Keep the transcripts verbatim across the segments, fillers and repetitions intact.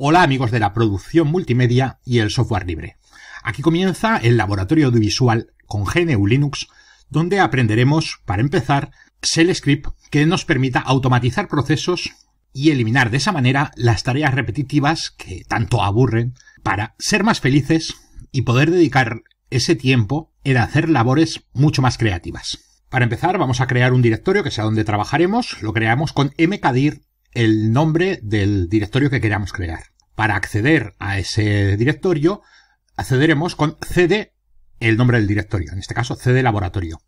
Hola amigos de la producción multimedia y el software libre. Aquí comienza el laboratorio audiovisual con G N U Linux, donde aprenderemos, para empezar, shell script, que nos permita automatizar procesos y eliminar de esa manera las tareas repetitivas que tanto aburren, para ser más felices y poder dedicar ese tiempo en hacer labores mucho más creativas. Para empezar, vamos a crear un directorio que sea donde trabajaremos. Lo creamos con mkdir, el nombre del directorio que queramos crear. Para acceder a ese directorio, accederemos con cd, el nombre del directorio, en este caso cd laboratorio.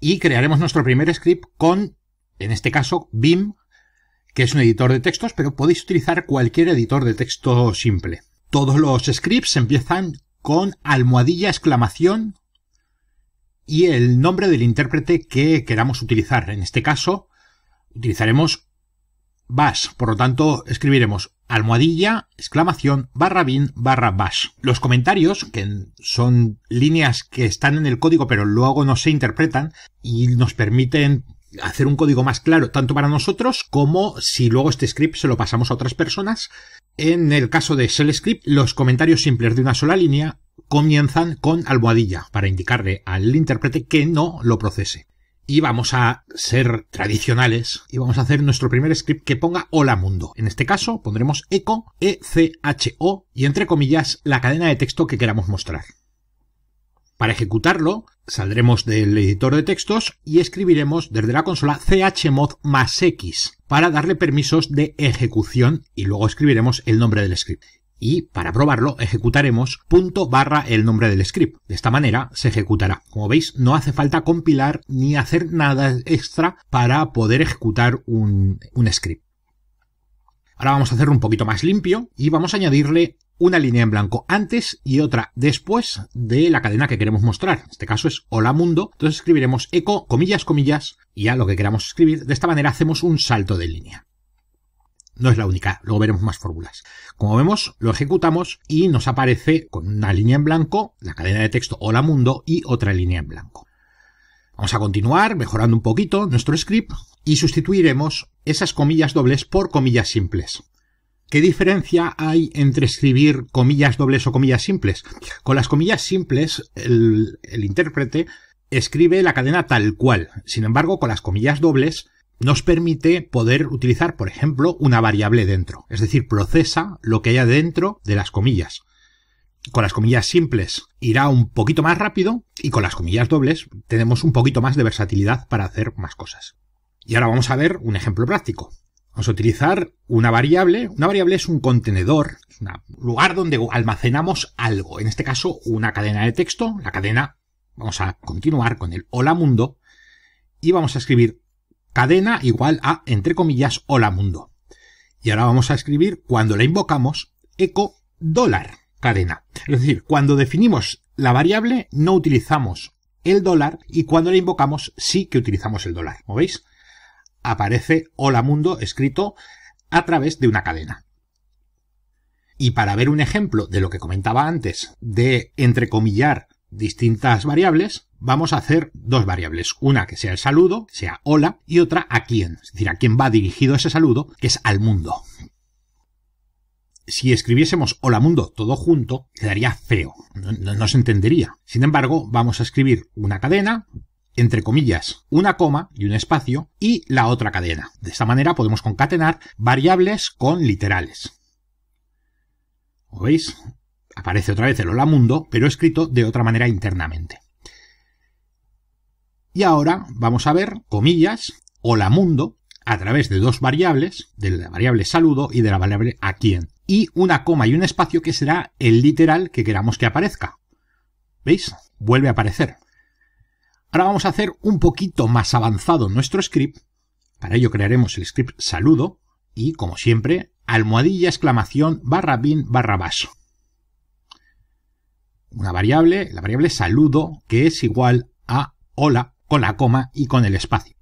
Y crearemos nuestro primer script con, en este caso, vim, que es un editor de textos, pero podéis utilizar cualquier editor de texto simple. Todos los scripts empiezan con almohadilla, exclamación y el nombre del intérprete que queramos utilizar. En este caso, utilizaremos bash, por lo tanto escribiremos almohadilla, exclamación, barra bin, barra bash. Los comentarios, que son líneas que están en el código pero luego no se interpretan y nos permiten hacer un código más claro tanto para nosotros como si luego este script se lo pasamos a otras personas. En el caso de shell script, los comentarios simples de una sola línea comienzan con almohadilla para indicarle al intérprete que no lo procese. Y vamos a ser tradicionales y vamos a hacer nuestro primer script que ponga hola mundo. En este caso pondremos echo, echo y entre comillas la cadena de texto que queramos mostrar. Para ejecutarlo saldremos del editor de textos y escribiremos desde la consola chmod más x para darle permisos de ejecución y luego escribiremos el nombre del script. Y para probarlo ejecutaremos punto barra el nombre del script. De esta manera se ejecutará. Como veis, no hace falta compilar ni hacer nada extra para poder ejecutar un, un script. Ahora vamos a hacerlo un poquito más limpio y vamos a añadirle una línea en blanco antes y otra después de la cadena que queremos mostrar. En este caso es hola mundo. Entonces escribiremos echo, comillas, comillas y a lo que queramos escribir. De esta manera hacemos un salto de línea. No es la única, luego veremos más fórmulas. Como vemos, lo ejecutamos y nos aparece con una línea en blanco, la cadena de texto hola mundo y otra línea en blanco. Vamos a continuar mejorando un poquito nuestro script y sustituiremos esas comillas dobles por comillas simples. ¿Qué diferencia hay entre escribir comillas dobles o comillas simples? Con las comillas simples, el, el intérprete escribe la cadena tal cual. Sin embargo, con las comillas dobles nos permite poder utilizar, por ejemplo, una variable dentro. Es decir, procesa lo que haya dentro de las comillas. Con las comillas simples irá un poquito más rápido y con las comillas dobles tenemos un poquito más de versatilidad para hacer más cosas. Y ahora vamos a ver un ejemplo práctico. Vamos a utilizar una variable. Una variable es un contenedor, es un lugar donde almacenamos algo. En este caso, una cadena de texto. La cadena, vamos a continuar con el hola mundo y vamos a escribir cadena igual a, entre comillas, hola mundo. Y ahora vamos a escribir, cuando la invocamos, echo dólar cadena. Es decir, cuando definimos la variable no utilizamos el dólar y cuando la invocamos sí que utilizamos el dólar. ¿Como veis? Aparece hola mundo escrito a través de una cadena. Y para ver un ejemplo de lo que comentaba antes de entrecomillar distintas variables, vamos a hacer dos variables, una que sea el saludo, que sea hola, y otra a quién, es decir, a quién va dirigido ese saludo, que es al mundo. Si escribiésemos hola mundo todo junto, quedaría feo, no, no, no se entendería. Sin embargo, vamos a escribir una cadena, entre comillas, una coma y un espacio, y la otra cadena. De esta manera podemos concatenar variables con literales. ¿Lo veis? Aparece otra vez el hola mundo, pero escrito de otra manera internamente. Y ahora vamos a ver, comillas, hola mundo, a través de dos variables, de la variable saludo y de la variable a quién, y una coma y un espacio que será el literal que queramos que aparezca. ¿Veis? Vuelve a aparecer. Ahora vamos a hacer un poquito más avanzado nuestro script. Para ello crearemos el script saludo y, como siempre, almohadilla, exclamación, barra bin, barra bash. Una variable, la variable saludo, que es igual a hola, con la coma y con el espacio.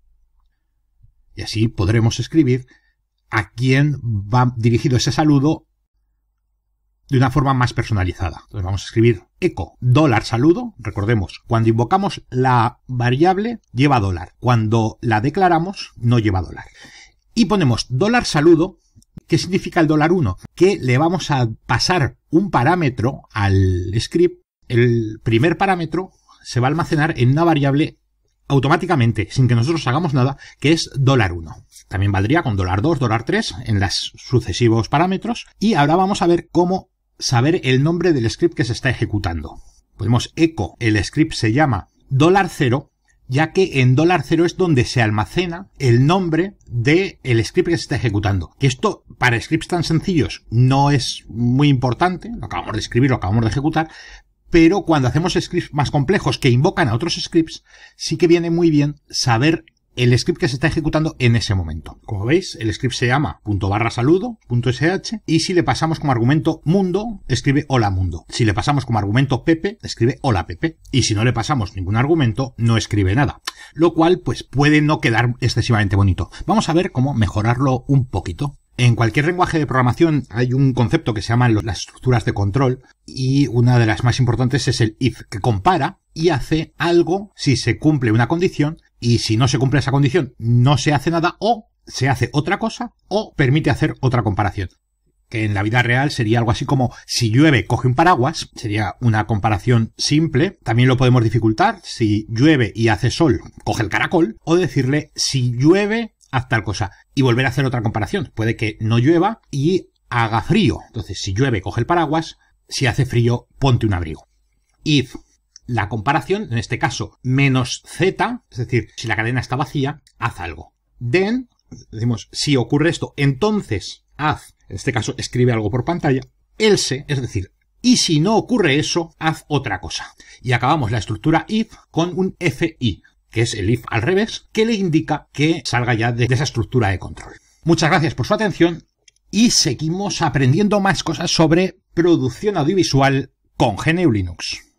Y así podremos escribir a quién va dirigido ese saludo de una forma más personalizada. Entonces vamos a escribir echo dólar saludo. Recordemos, cuando invocamos la variable lleva dólar. Cuando la declaramos no lleva dólar. Y ponemos dólar saludo ¿Qué significa el dólar uno? Que le vamos a pasar un parámetro al script. El primer parámetro se va a almacenar en una variable automáticamente, sin que nosotros hagamos nada, que es dólar uno. También valdría con dólar dos, dólar tres en los sucesivos parámetros. Y ahora vamos a ver cómo saber el nombre del script que se está ejecutando. Podemos echo, el script se llama dólar cero, ya que en dólar cero es donde se almacena el nombre del script que se está ejecutando. Que esto, para scripts tan sencillos, no es muy importante, lo acabamos de escribir, lo acabamos de ejecutar, pero cuando hacemos scripts más complejos que invocan a otros scripts, sí que viene muy bien saber el script que se está ejecutando en ese momento. Como veis, el script se llama punto barra saludo, punto sh, y si le pasamos como argumento mundo, escribe hola mundo. Si le pasamos como argumento pepe, escribe hola pepe. Y si no le pasamos ningún argumento, no escribe nada. Lo cual, pues, puede no quedar excesivamente bonito. Vamos a ver cómo mejorarlo un poquito. En cualquier lenguaje de programación hay un concepto que se llaman las estructuras de control, y una de las más importantes es el if, que compara y hace algo si se cumple una condición, y si no se cumple esa condición no se hace nada, o se hace otra cosa, o permite hacer otra comparación. Que en la vida real sería algo así como si llueve coge un paraguas, sería una comparación simple. También lo podemos dificultar, si llueve y hace sol, coge el caracol, o decirle si llueve haz tal cosa, y volver a hacer otra comparación. Puede que no llueva y haga frío. Entonces, si llueve, coge el paraguas. Si hace frío, ponte un abrigo. If la comparación, en este caso, menos z, es decir, si la cadena está vacía, haz algo. Then, decimos, si ocurre esto, entonces haz, en este caso, escribe algo por pantalla. Else, es decir, y si no ocurre eso, haz otra cosa. Y acabamos la estructura if con un fi, que es el if al revés, que le indica que salga ya de esa estructura de control. Muchas gracias por su atención y seguimos aprendiendo más cosas sobre producción audiovisual con G N U Linux.